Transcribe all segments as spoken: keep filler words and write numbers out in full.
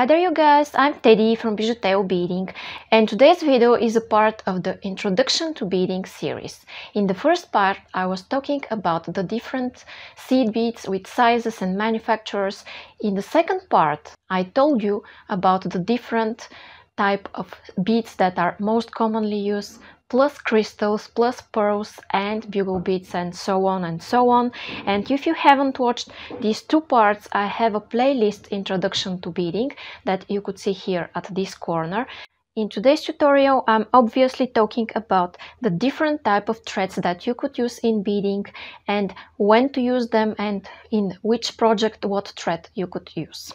Hi there you guys, I'm Teddy from Bijuteo Beading, and today's video is a part of the Introduction to Beading series. In the first part I was talking about the different seed beads with sizes and manufacturers. In the second part I told you about the different type of beads that are most commonly used, plus crystals, plus pearls and bugle beads and so on and so on. And if you haven't watched these two parts, I have a playlist Introduction to Beading that you could see here at this corner. In today's tutorial I'm obviously talking about the different type of threads that you could use in beading and when to use them and in which project what thread you could use.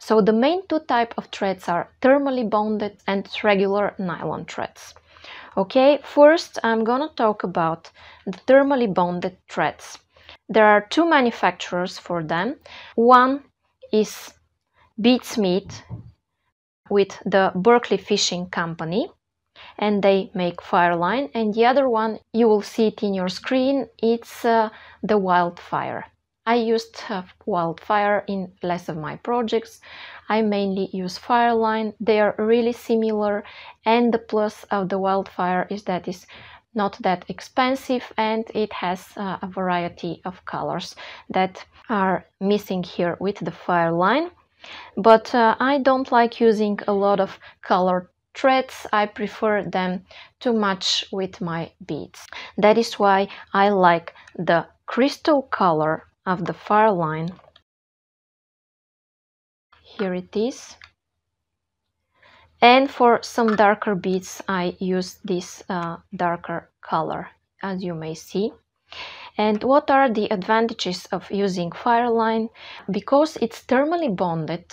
So the main two types of threads are thermally bonded and regular nylon threads. Okay, first I'm gonna talk about the thermally bonded threads. There are two manufacturers for them. One is Beadsmith with the Berkeley Fishing Company, and they make Fireline, and the other one, you will see it in your screen, it's uh, the Wildfire. I used uh, Wildfire in less of my projects. I mainly use Fireline. They are really similar, and the plus of the Wildfire is that it's not that expensive and it has uh, a variety of colors that are missing here with the Fireline. But uh, I don't like using a lot of colored threads. I prefer them too much with my beads. That is why I like the crystal color of the Fireline. Here it is. And for some darker beads I use this uh, darker color, as you may see. And what are the advantages of using Fireline? Because it's thermally bonded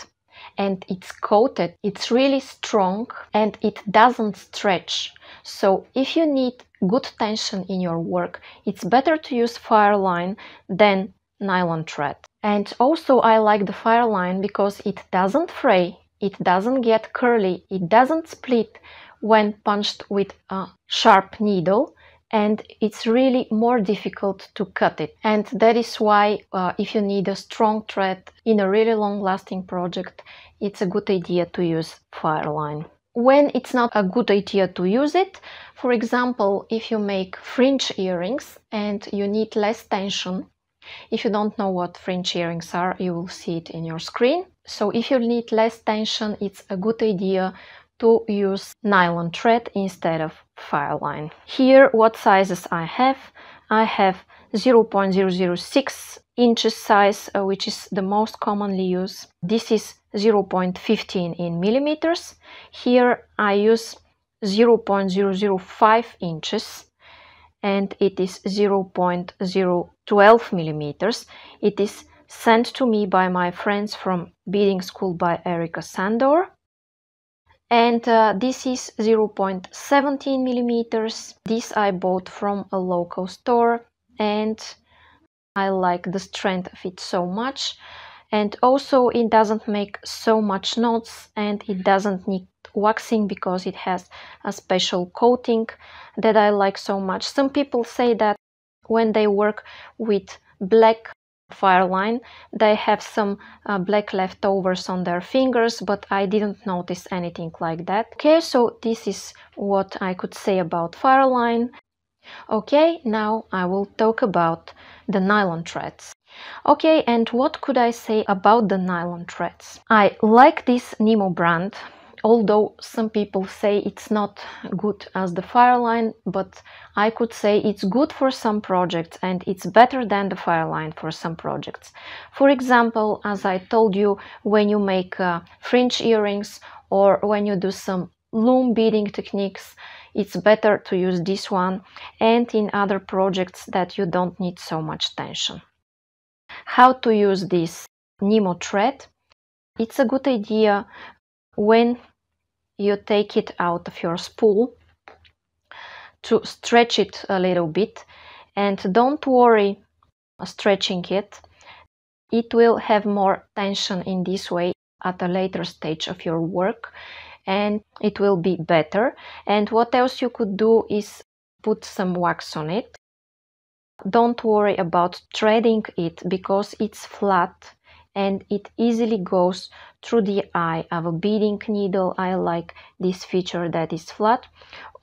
and it's coated, it's really strong and it doesn't stretch. So if you need good tension in your work, it's better to use Fireline than nylon thread. And also I like the Fireline because it doesn't fray, it doesn't get curly, it doesn't split when punched with a sharp needle, and it's really more difficult to cut it. And that is why uh, if you need a strong thread in a really long lasting project, it's a good idea to use Fireline. When it's not a good idea to use it, for example, if you make fringe earrings and you need less tension. If you don't know what fringe earrings are, you will see it in your screen. So if you need less tension, it's a good idea to use nylon thread instead of Fireline. Here, what sizes I have? I have zero point zero zero six inches size, which is the most commonly used. This is zero point one five in millimeters. Here I use zero point zero zero five inches. And it is zero point zero one two millimeters. It is sent to me by my friends from Beading School by Erika Sándor. And uh, this is zero point one seven millimeters. This I bought from a local store and I like the strength of it so much. And also it doesn't make so much knots and it doesn't need waxing because it has a special coating that I like so much. Some people say that when they work with black Fireline they have some uh, black leftovers on their fingers, but I didn't notice anything like that. Okay, so this is what I could say about Fireline. Okay, now I will talk about the nylon threads. Okay, and what could I say about the nylon threads? I like this Nymo brand, although some people say it's not good as the Fireline, but I could say it's good for some projects and it's better than the Fireline for some projects. For example, as I told you, when you make uh, fringe earrings or when you do some loom beading techniques, it's better to use this one, and in other projects that you don't need so much tension. How to use this Nymo thread? It's a good idea when you take it out of your spool to stretch it a little bit, and don't worry stretching it. It will have more tension in this way at a later stage of your work and it will be better. And what else you could do is put some wax on it. Don't worry about threading it because it's flat and it easily goes through the eye of a beading needle. I like this feature that is flat,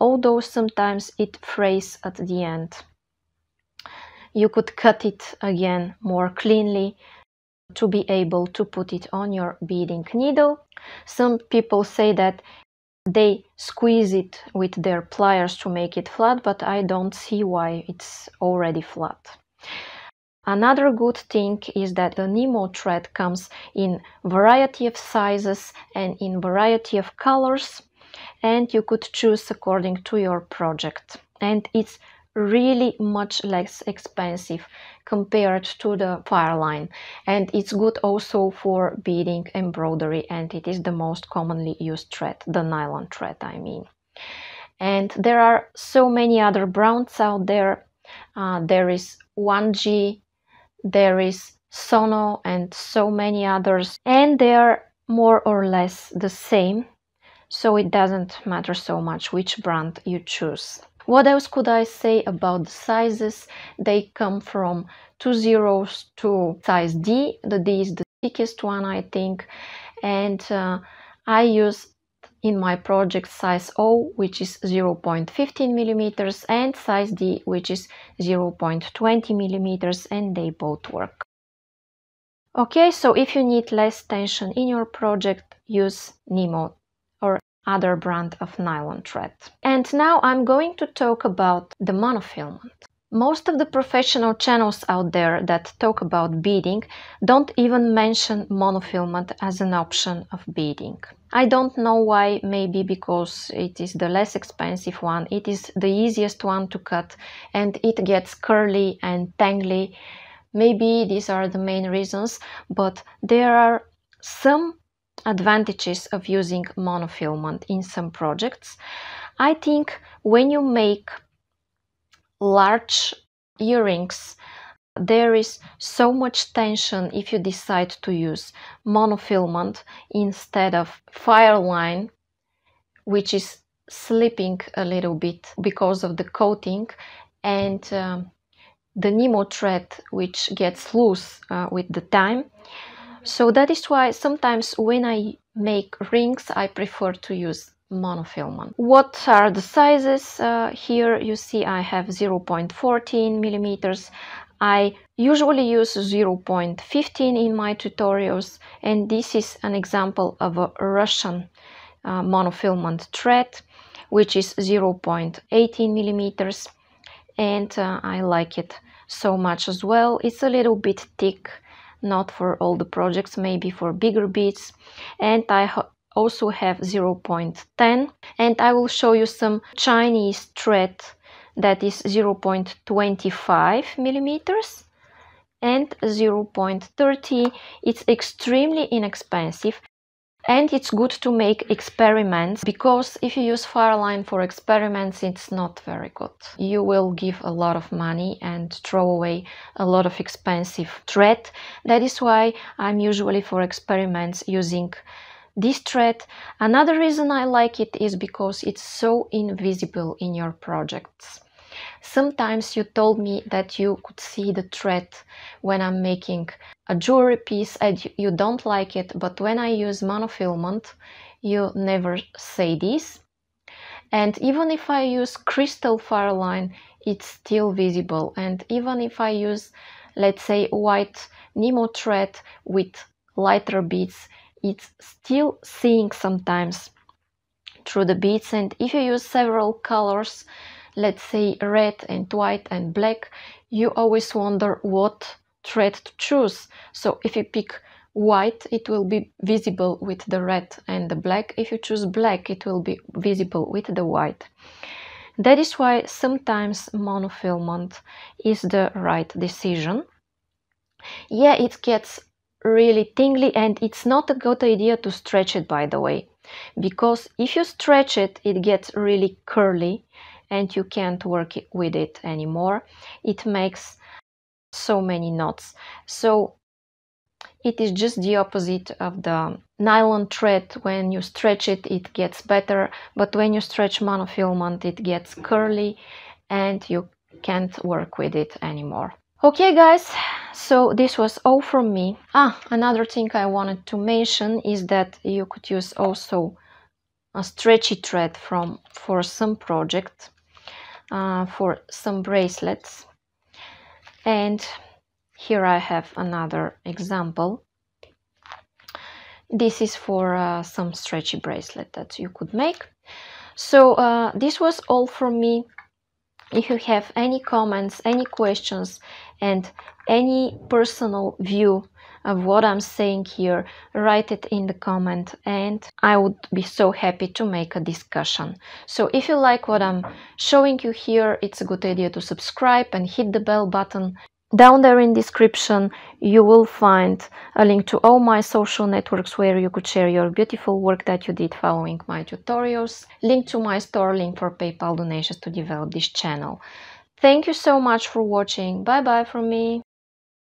although sometimes it frays at the end. You could cut it again more cleanly to be able to put it on your beading needle. Some people say that they squeeze it with their pliers to make it flat, but I don't see why, it's already flat. Another good thing is that the Nymo thread comes in variety of sizes and in variety of colors, and you could choose according to your project. And it's really much less expensive compared to the Fireline, and it's good also for beading embroidery, and it is the most commonly used thread, the nylon thread I mean. And there are so many other brands out there. Uh, there is one G, there is Sono, and so many others, and they are more or less the same, so it doesn't matter so much which brand you choose. What else could I say about the sizes? They come from two zeros to size D. The D is the thickest one, I think, and uh, I use in my project size O, which is zero point one five millimeters, and size D, which is zero point two zero millimeters, and they both work. Okay, so if you need less tension in your project, use Nymo or other brand of nylon thread. And now I'm going to talk about the monofilament. Most of the professional channels out there that talk about beading don't even mention monofilament as an option of beading. I don't know why, maybe because it is the less expensive one, it is the easiest one to cut, and it gets curly and tangly. Maybe these are the main reasons, but there are some advantages of using monofilament in some projects. I think when you make large earrings, there is so much tension if you decide to use monofilament instead of Fireline, which is slipping a little bit because of the coating, and um, the Nymo thread, which gets loose uh, with the time. So that is why sometimes when I make rings, I prefer to use monofilament. What are the sizes? Uh, here you see I have zero point one four millimeters. I usually use zero point one five in my tutorials, and this is an example of a Russian uh, monofilament thread, which is zero point one eight millimeters, and uh, I like it so much as well. It's a little bit thick, not for all the projects, maybe for bigger beads. And I ha also have zero point one zero, and I will show you some Chinese thread that is zero point two five millimeters and zero point three zero. It's extremely inexpensive, and it's good to make experiments, because if you use Fireline for experiments, it's not very good. You will give a lot of money and throw away a lot of expensive thread. That is why I'm usually for experiments using this thread. Another reason I like it is because it's so invisible in your projects. Sometimes you told me that you could see the thread when I'm making a jewelry piece and you don't like it, but when I use monofilament, you never say this. And even if I use crystal Fireline, it's still visible. And even if I use, let's say, white Nymo thread with lighter beads, it's still seeing sometimes through the beads. And if you use several colors, let's say red and white and black, you always wonder what thread to choose. So if you pick white, it will be visible with the red and the black. If you choose black, it will be visible with the white. That is why sometimes monofilament is the right decision. Yeah, it gets really tingly, and it's not a good idea to stretch it, by the way, because if you stretch it, it gets really curly and you can't work with it anymore. It makes so many knots. So it is just the opposite of the nylon thread. When you stretch it, it gets better, but when you stretch monofilament, it gets curly and you can't work with it anymore. Okay guys, so this was all from me. Ah, another thing I wanted to mention is that you could use also a stretchy thread from for some project, uh, for some bracelets. And here I have another example. This is for uh, some stretchy bracelet that you could make. So uh, this was all from me. If you have any comments, any questions, and any personal view of what I'm saying here, write it in the comment and I would be so happy to make a discussion. So if you like what I'm showing you here, it's a good idea to subscribe and hit the bell button. Down there in description you will find a link to all my social networks where you could share your beautiful work that you did following my tutorials, link to my store, link for PayPal donations to develop this channel. Thank you so much for watching. Bye bye from me.